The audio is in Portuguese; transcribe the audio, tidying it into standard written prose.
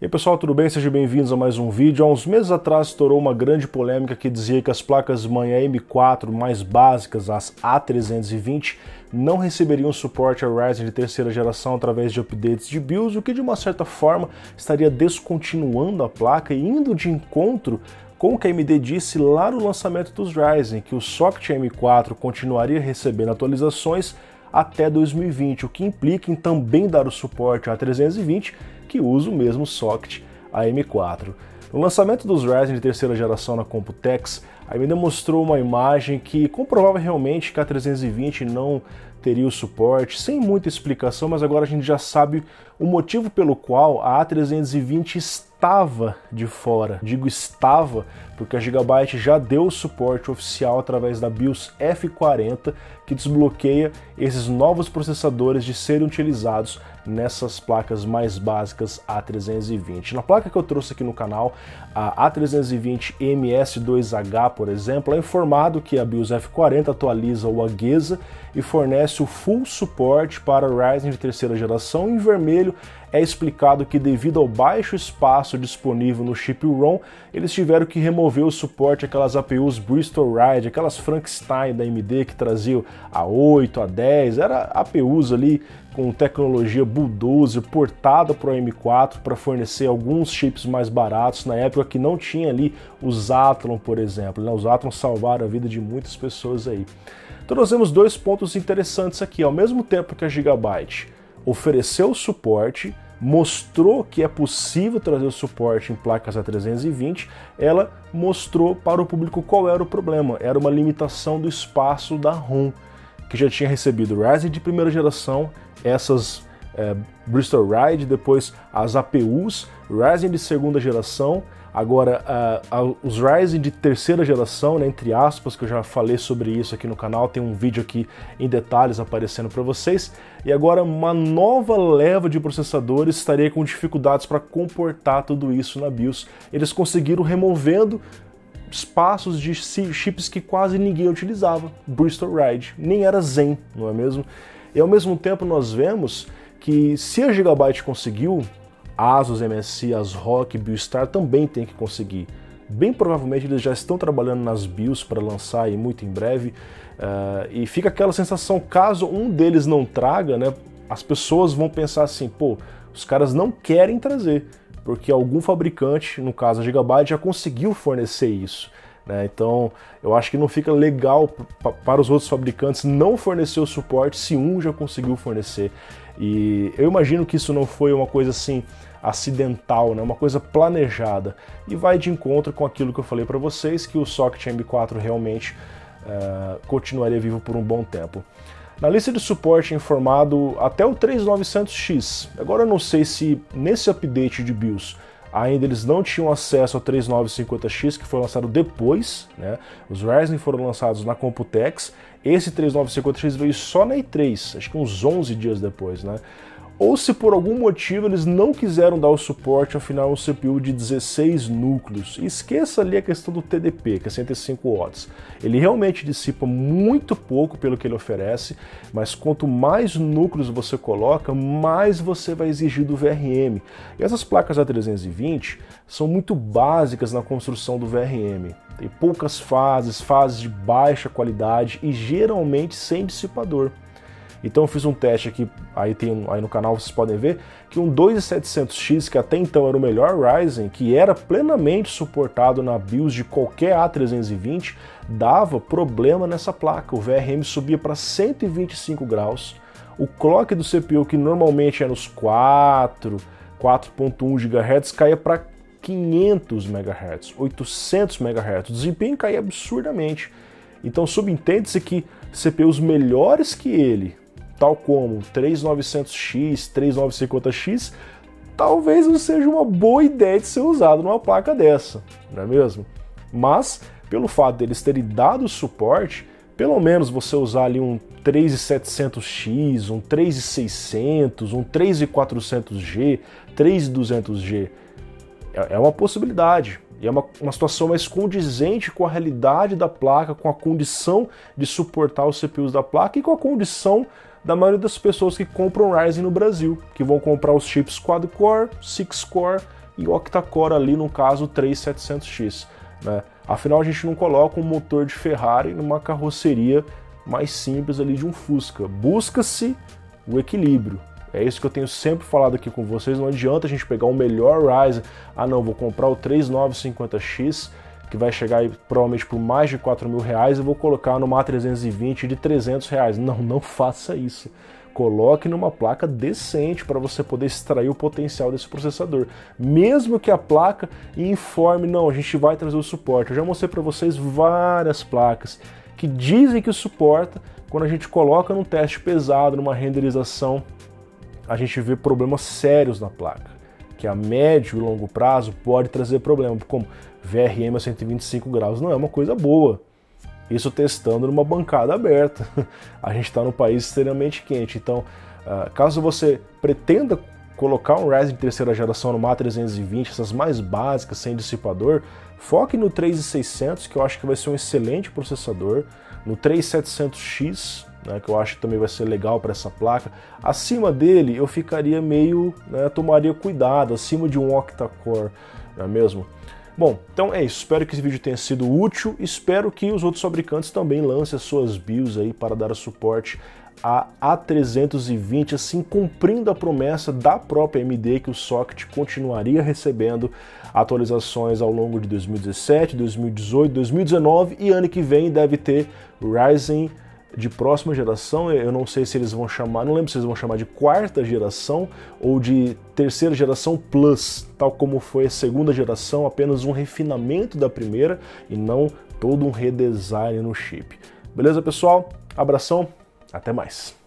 E aí pessoal, tudo bem? Sejam bem-vindos a mais um vídeo. Há uns meses atrás estourou uma grande polêmica que dizia que as placas-mãe AM4 mais básicas, as A320, não receberiam suporte a Ryzen de terceira geração através de updates de BIOS, o que de uma certa forma estaria descontinuando a placa e indo de encontro com o que a AMD disse lá no lançamento dos Ryzen, que o socket AM4 continuaria recebendo atualizações até 2020, o que implica em também dar o suporte a A320, que usa o mesmo socket AM4. No lançamento dos Ryzen de terceira geração na Computex, a AMD mostrou uma imagem que comprovava realmente que a A320 não teria o suporte, sem muita explicação, mas agora a gente já sabe o motivo pelo qual a A320 estava de fora. Digo estava porque a Gigabyte já deu o suporte oficial através da BIOS F40, que desbloqueia esses novos processadores de serem utilizados nessas placas mais básicas A320. Na placa que eu trouxe aqui no canal, a A320MS2H, por exemplo, é informado que a BIOS F40 atualiza o AGESA e fornece o full suporte para Ryzen de terceira geração. Em vermelho é explicado que, devido ao baixo espaço disponível no chip ROM, eles tiveram que remover o suporte àquelas APUs Bristol Ridge, aquelas Frankenstein da AMD que traziam A8, A10, era APUs ali com tecnologia bulldozer portada para o AM4 para fornecer alguns chips mais baratos na época que não tinha ali os Athlon, por exemplo, né? Os Athlon salvaram a vida de muitas pessoas aí. Então nós temos dois pontos interessantes aqui. Ao mesmo tempo que a Gigabyte ofereceu o suporte, mostrou que é possível trazer o suporte em placas A320, ela mostrou para o público qual era o problema. Era uma limitação do espaço da ROM, que já tinha recebido Ryzen de primeira geração, essas Bristol Ridge, depois as APUs Ryzen de segunda geração, agora os Ryzen de terceira geração, né, entre aspas, que eu já falei sobre isso aqui no canal, tem um vídeo aqui em detalhes aparecendo para vocês, e agora uma nova leva de processadores estaria com dificuldades para comportar tudo isso na BIOS. Eles conseguiram removendo espaços de chips que quase ninguém utilizava, Bristol Ridge, nem era Zen, não é mesmo? E ao mesmo tempo nós vemos que, se a Gigabyte conseguiu, ASUS, MSI, ASRock, BioStar também tem que conseguir. Bem provavelmente eles já estão trabalhando nas BIOS para lançar aí muito em breve, e fica aquela sensação, caso um deles não traga, né, as pessoas vão pensar assim, pô, os caras não querem trazer, porque algum fabricante, no caso a Gigabyte, já conseguiu fornecer isso, né? Então eu acho que não fica legal para os outros fabricantes não fornecer o suporte se um já conseguiu fornecer. E eu imagino que isso não foi uma coisa assim acidental, né? Uma coisa planejada, e vai de encontro com aquilo que eu falei para vocês, que o socket AM4 realmente continuaria vivo por um bom tempo. Na lista de suporte é informado até o 3900X. Agora eu não sei se nesse update de BIOS ainda eles não tinham acesso ao 3950X, que foi lançado depois, né? Os Ryzen foram lançados na Computex, esse 3950X veio só na E3, acho que uns 11 dias depois, né? Ou se por algum motivo eles não quiseram dar o suporte, afinal um CPU de 16 núcleos. E esqueça ali a questão do TDP, que é 105 watts. Ele realmente dissipa muito pouco pelo que ele oferece, mas quanto mais núcleos você coloca, mais você vai exigir do VRM. E essas placas A320 são muito básicas na construção do VRM. Tem poucas fases, fases de baixa qualidade e geralmente sem dissipador. Então eu fiz um teste aqui, aí no canal vocês podem ver, que um 2700X, que até então era o melhor Ryzen, que era plenamente suportado na BIOS de qualquer A320, dava problema nessa placa. O VRM subia para 125 graus, o clock do CPU, que normalmente era nos 4.1 GHz, caía para 500 MHz, 800 MHz, o desempenho caía absurdamente. Então subentende-se que CPUs melhores que ele, tal como 3900X, 3950X, talvez não seja uma boa ideia de ser usado numa placa dessa, não é mesmo? Mas, pelo fato deles terem dado suporte, pelo menos você usar ali um 3700X, um 3600, um 3400G, 3200G, é uma possibilidade. E é uma situação mais condizente com a realidade da placa, com a condição de suportar os CPUs da placa e com a condição da maioria das pessoas que compram Ryzen no Brasil, que vão comprar os chips quad-core, 6-core e octa-core ali, no caso 3700X, né? Afinal, a gente não coloca um motor de Ferrari numa carroceria mais simples ali de um Fusca. Busca-se o equilíbrio. É isso que eu tenho sempre falado aqui com vocês, não adianta a gente pegar o melhor Ryzen, ah não, vou comprar o 3950X, que vai chegar aí provavelmente por mais de R$4.000 e vou colocar numa A320 de R$300. Não, não faça isso. Coloque numa placa decente para você poder extrair o potencial desse processador. Mesmo que a placa informe, não, a gente vai trazer o suporte. Eu já mostrei para vocês várias placas que dizem que suporta, quando a gente coloca num teste pesado, numa renderização, a gente vê problemas sérios na placa, que a médio e longo prazo pode trazer problema, como VRM a 125 graus não é uma coisa boa, isso testando numa bancada aberta, a gente está num país extremamente quente. Então, caso você pretenda colocar um Ryzen de terceira geração numa A320, essas mais básicas, sem dissipador, foque no 3600, que eu acho que vai ser um excelente processador, no 3700X, né, que eu acho que também vai ser legal para essa placa. Acima dele eu ficaria meio, né, tomaria cuidado, acima de um octa-core, não é mesmo? Bom, então é isso, espero que esse vídeo tenha sido útil, espero que os outros fabricantes também lancem as suas BIOS aí para dar suporte a A320, assim cumprindo a promessa da própria AMD que o socket continuaria recebendo atualizações ao longo de 2017, 2018, 2019 e ano que vem deve ter Ryzen de próxima geração. Eu não sei se eles vão chamar, não lembro se eles vão chamar de quarta geração ou de terceira geração plus, tal como foi a segunda geração, apenas um refinamento da primeira e não todo um redesign no chip. Beleza, pessoal? Abração, até mais!